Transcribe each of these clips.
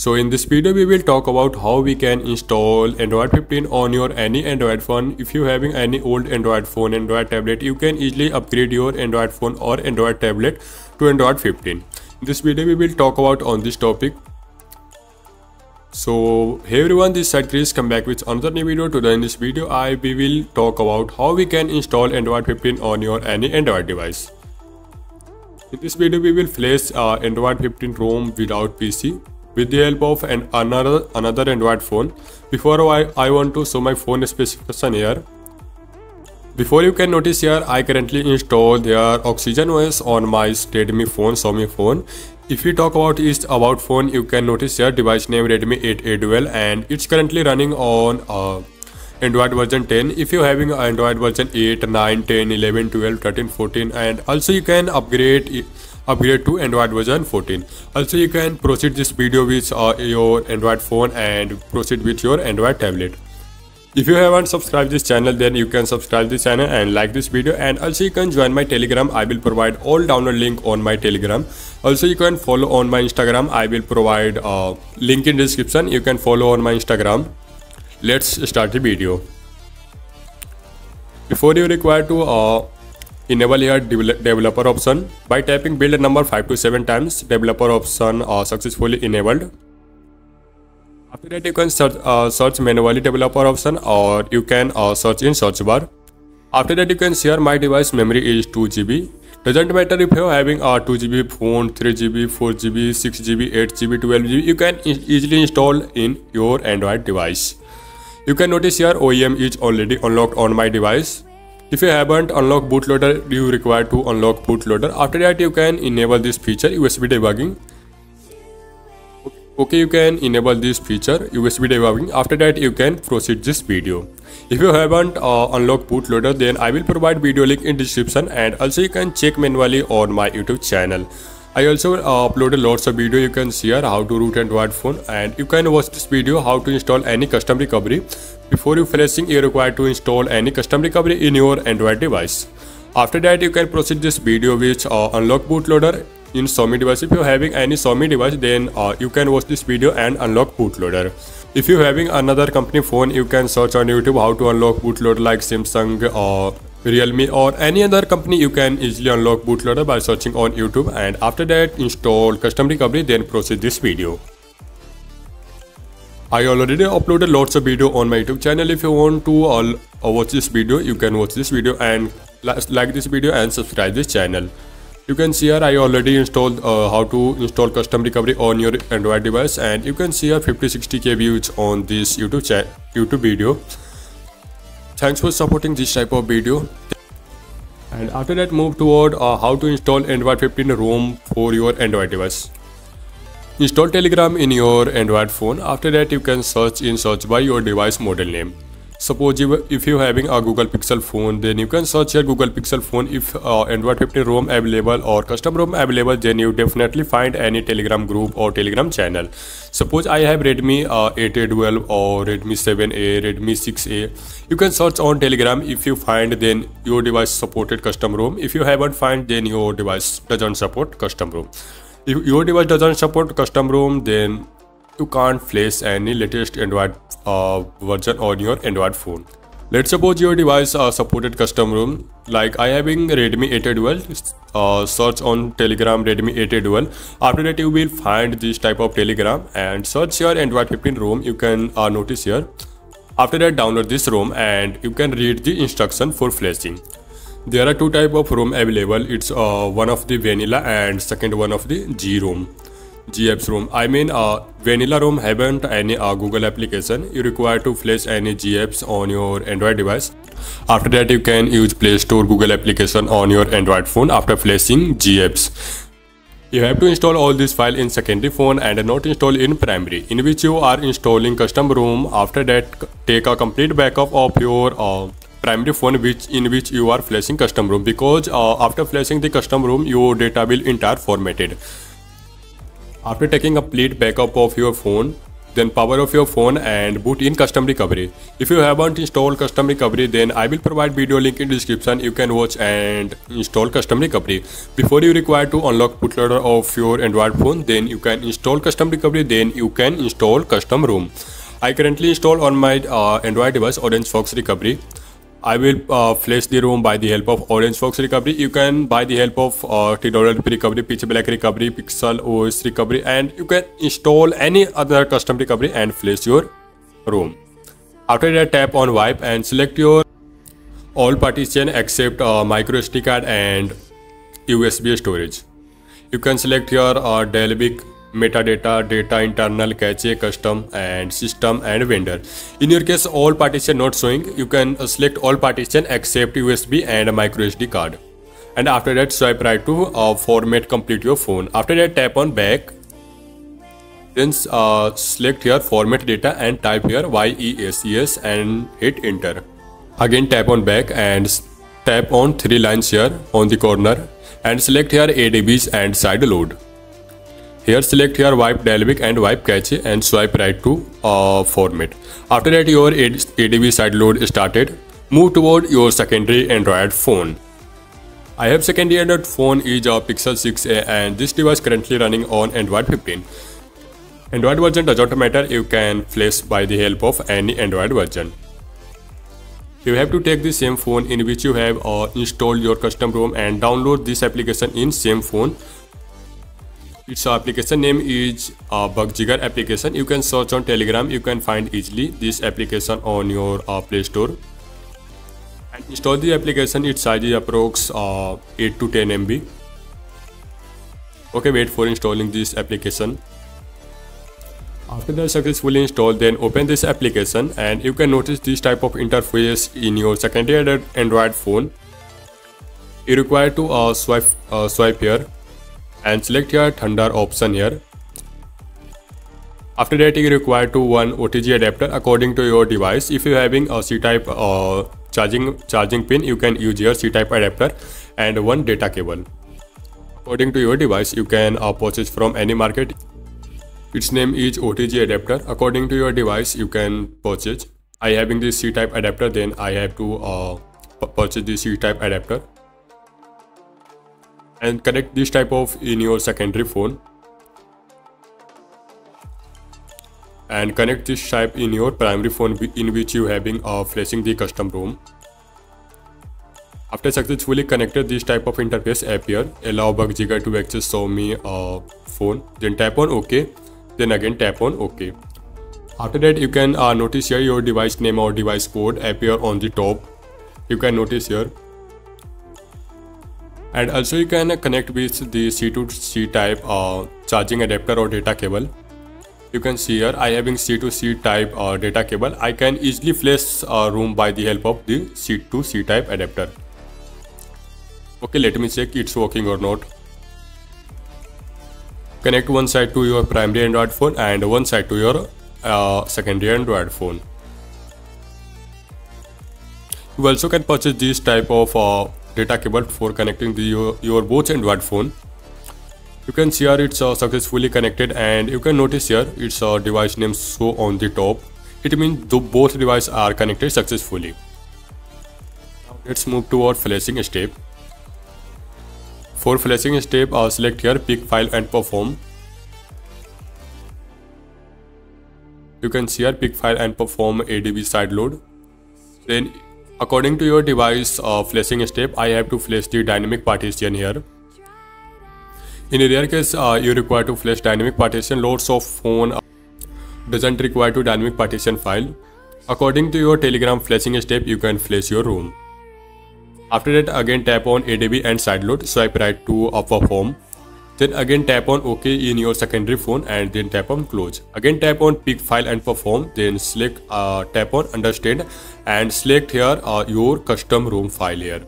So in this video we will talk about how we can install Android 15 on your any Android phone. If you having any old Android phone, Android tablet, you can easily upgrade your Android phone or Android tablet to Android 15. In this video we will talk about on this topic. So hey everyone, this side Chris, come back with another new video. Today in this video we will talk about how we can install Android 15 on your any Android device. In this video we will flash Android 15 ROM without PC with the help of another Android phone. Before I want to show my phone specification here. Before you can notice here, I currently install their Oxygen OS on my Redmi phone, Xiaomi phone. If we talk about its about phone, you can notice here device name Redmi 8A Dual and it's currently running on Android version 10. If you having Android version 8, 9, 10, 11, 12, 13, 14 and also you can upgrade to Android version 14. Also you can proceed this video with your Android phone and proceed with your Android tablet. If you haven't subscribed this channel, then you can subscribe this channel and like this video, and also you can join my Telegram. I will provide all download link on my Telegram. Also you can follow on my Instagram. I will provide link in description. You can follow on my Instagram. Let's start the video. Before you require to enable here developer option by typing build number 5 to 7 times. Developer option successfully enabled. After that you can search manually developer option, or you can search in search bar. After that you can see my device memory is 2 GB. Doesn't matter if you are having a 2 GB phone, 3 GB, 4 GB, 6 GB, 8 GB, 12 GB. You can easily install in your Android device. You can notice here OEM is already unlocked on my device. If you haven't unlocked bootloader, you require to unlock bootloader. After that you can enable this feature USB debugging. Okay, you can enable this feature USB debugging. After that you can proceed this video. If you haven't unlocked bootloader, then I will provide video link in description, and also you can check manually on my YouTube channel. I also uploaded lots of video. You can see here how to root Android phone, and you can watch this video how to install any custom recovery. Before you flashing, you require to install any custom recovery in your Android device. After that you can proceed this video with unlock bootloader in Xiaomi device. If you having any Xiaomi device, then you can watch this video and unlock bootloader. If you having another company phone, you can search on YouTube how to unlock bootloader like Samsung or Realme or any other company. You can easily unlock bootloader by searching on YouTube, and after that install custom recovery, then proceed this video. I already uploaded lots of video on my YouTube channel. If you want to watch this video, you can watch this video and like this video and subscribe this channel. You can see here I already installed how to install custom recovery on your Android device, and you can see here 50-60k views on this YouTube video. Thanks for supporting this type of video. And after that move toward how to install Android 15 ROM for your Android device. Install Telegram in your Android phone. After that you can search in search by your device model name. Suppose if you having a Google Pixel phone, then you can search here Google Pixel phone. If Android 15 ROM available or custom ROM available, then you definitely find any Telegram group or Telegram channel. Suppose I have Redmi 8A Dual or Redmi 7A, Redmi 6A. You can search on Telegram. If you find, then your device supported custom ROM. If you haven't find, then your device doesn't support custom ROM. If your device doesn't support custom ROM, then you can't flash any latest Android version on your Android phone. Let's suppose your device supported custom ROM. Like I having Redmi 8A Dual. Search on Telegram Redmi 8A Dual. After that you will find this type of Telegram and search your Android 15 ROM. You can notice here. After that download this ROM and you can read the instruction for flashing. There are two type of ROM available. It's one of the vanilla and second one of the GApps ROM. I mean vanilla ROM haven't any Google application. You require to flash any GApps on your Android device. After that you can use Play Store Google application on your Android phone. After flashing GApps, you have to install all this file in secondary phone and not install in primary, in which you are installing custom ROM. After that take a complete backup of your primary phone in which you are flashing custom ROM, because after flashing the custom ROM your data will entire formatted. After taking a complete backup of your phone, then power off your phone and boot in Custom Recovery. If you haven't installed Custom Recovery, then I will provide video link in description. You can watch and install Custom Recovery. Before you require to unlock bootloader of your Android phone, then you can install Custom Recovery, then you can install Custom ROM. I currently install on my Android device Orange Fox Recovery. I will flash the ROM by the help of Orange Fox Recovery. You can by the help of TWRP Recovery, Peach Black Recovery, Pixel OS Recovery, and you can install any other custom recovery and flash your ROM. After that, tap on wipe and select your all partition except micro SD card and USB storage. You can select your Dalvik, metadata, data internal, cache, custom, and system and vendor. In your case, all partition not showing, you can select all partition except USB and micro SD card. And after that, swipe right to format complete your phone. After that, tap on back. Then select here format data and type here YESES and hit enter. Again, tap on back and tap on three lines here on the corner and select here ADBs and side load. Here select here wipe Dalvik and wipe cache and swipe right to format. After that, your ADB side load started. Move toward your secondary Android phone. I have secondary Android phone is a Pixel 6a and this device currently running on Android 15. Android version doesn't matter, you can flash by the help of any Android version. You have to take the same phone in which you have installed your custom ROM and download this application in same phone. Its application name is Bugjaeger application. You can search on Telegram. You can find easily this application on your Play Store. And install the application. Its size is approx 8 to 10 MB. Okay, wait for installing this application. After that successfully installed, then open this application and you can notice this type of interface in your secondary Android phone. You require to swipe here and select your Thunder option here. After that, you require to one OTG adapter according to your device. If you are having a C-type charging pin, you can use your C-type adapter and one data cable. According to your device, you can purchase from any market. Its name is OTG adapter. According to your device, you can purchase. I having this C-type adapter, then I have to purchase this C-type adapter. And connect this type of in your secondary phone and connect this type in your primary phone in which you having flashing the custom ROM. After successfully connected, this type of interface appear. Allow Bugjaeger to access Xiaomi phone. Then tap on OK. Then again tap on OK. After that, you can notice here your device name or device code appear on the top. You can notice here. And also you can connect with the C2C type charging adapter or data cable. You can see here I having C2C type data cable. I can easily flash ROM by the help of the C2C type adapter. Okay, let me check it's working or not. Connect one side to your primary Android phone and one side to your secondary Android phone. You also can purchase this type of data cable for connecting your both Android phone. You can see here it's successfully connected and you can notice here it's device name show on the top. It means both devices are connected successfully. Now let's move to our flashing step. For flashing step, select here pick file and perform. You can see here pick file and perform ADB side load. Then according to your device flashing step, I have to flash the dynamic partition here. In a rare case, you require to flash dynamic partition. Loads of phone doesn't require to dynamic partition file. According to your Telegram flashing step, you can flash your ROM. After that, again tap on ADB and sideload. Swipe right to perform. Then again tap on OK in your secondary phone and then tap on close. Again tap on pick file and perform. Then select tap on understand and select here your custom ROM file here.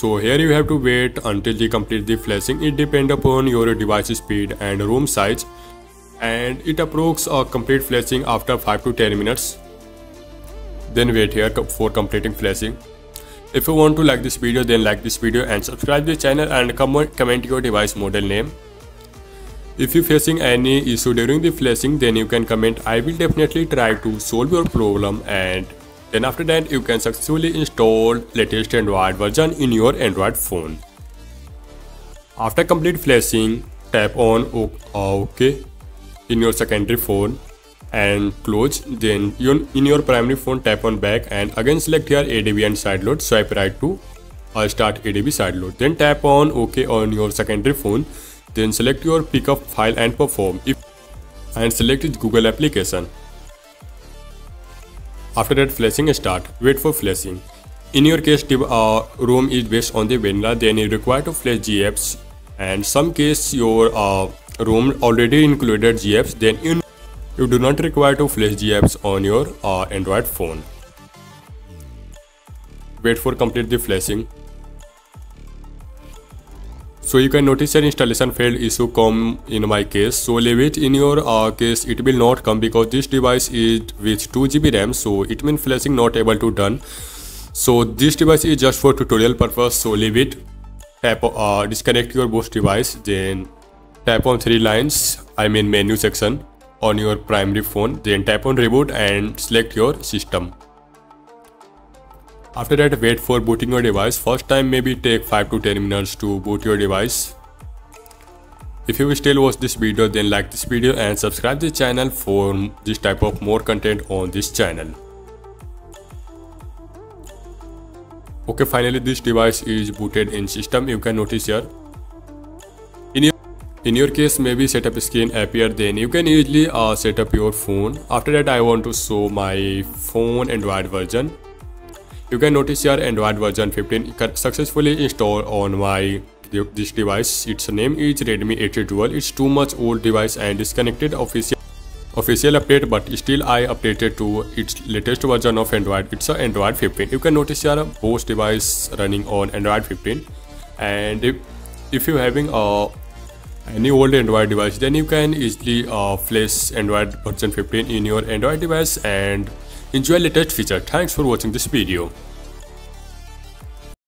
So here you have to wait until you complete the flashing. It depends upon your device speed and ROM size, and it approaches a complete flashing after 5 to 10 minutes. Then wait here for completing flashing. If you want to like this video, then like this video and subscribe the channel and comment your device model name. If you facing any issue during the flashing, then you can comment, I will definitely try to solve your problem, and then after that you can successfully install latest Android version in your Android phone. After complete flashing, tap on OK in your secondary phone and close. Then in your primary phone, tap on back and again select here ADB and sideload. Swipe right to start ADB sideload. Then tap on OK on your secondary phone. Then select your pickup file and perform and select Google application. After that, flashing start. Wait for flashing. In your case, ROM is based on the vanilla, then you require to flash GApps, and some case your ROM already included GApps, then you do not require to flash GApps on your Android phone. Wait for complete the flashing. So you can notice an installation failed issue come in my case. So leave it. In your case it will not come because this device is with 2GB RAM, so it means flashing not able to done. So this device is just for tutorial purpose, so leave it. Tap disconnect your both device, then tap on three lines, I mean menu section on your primary phone, then tap on reboot and select your system. After that, wait for booting your device. First time maybe take 5 to 10 minutes to boot your device. If you still watch this video, then like this video and subscribe the channel for this type of more content on this channel. Okay, finally this device is booted in system. You can notice here. In your case maybe setup screen appear, then you can easily set up your phone. After that, I want to show my phone Android version. You can notice here Android version 15 successfully installed on my this device. Its name is Redmi 8A Dual. It's too much old device and disconnected official update, but still I updated to its latest version of Android. It's a Android 15. You can notice here both device running on Android 15. And if you having any old Android device, then you can easily flash Android version 15 in your Android device and enjoy latest feature. Thanks for watching this video.